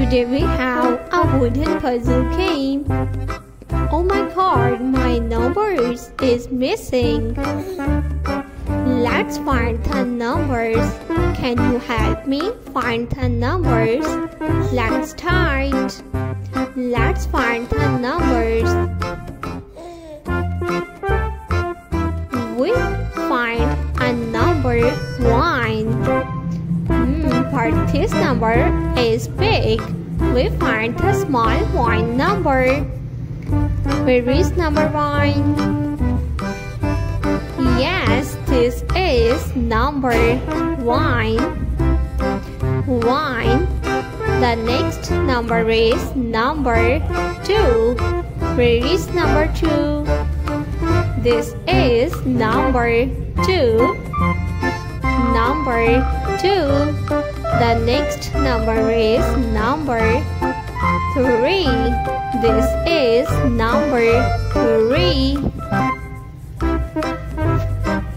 Today we have a wooden puzzle game. Oh my god, my numbers is missing. Let's find the numbers. Can you help me find the numbers? Let's start. Let's find the numbers. We find a number 1. But this number is big. We find the small 1 number. Where is number 1? Yes, this is number 1. 1. The next number is number 2. Where is number 2? This is number 2. Number 2. The next number is number 3. This is number 3.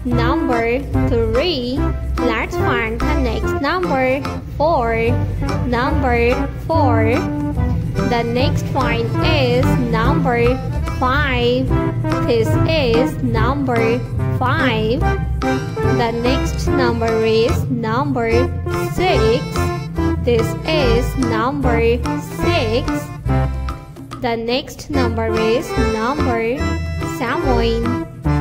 Number 3. Let's find the next number 4. Number 4. The next one is number 5. This is number 5. The next number is number 6. This is number 6. The next number is number 7.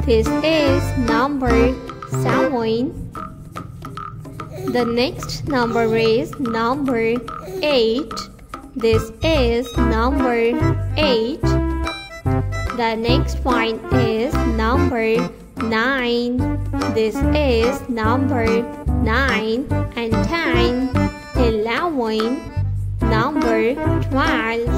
This is number 7. The next number is number 8. This is number 8. The next one is number 9. This is number 9 and 10. 11. Number 12.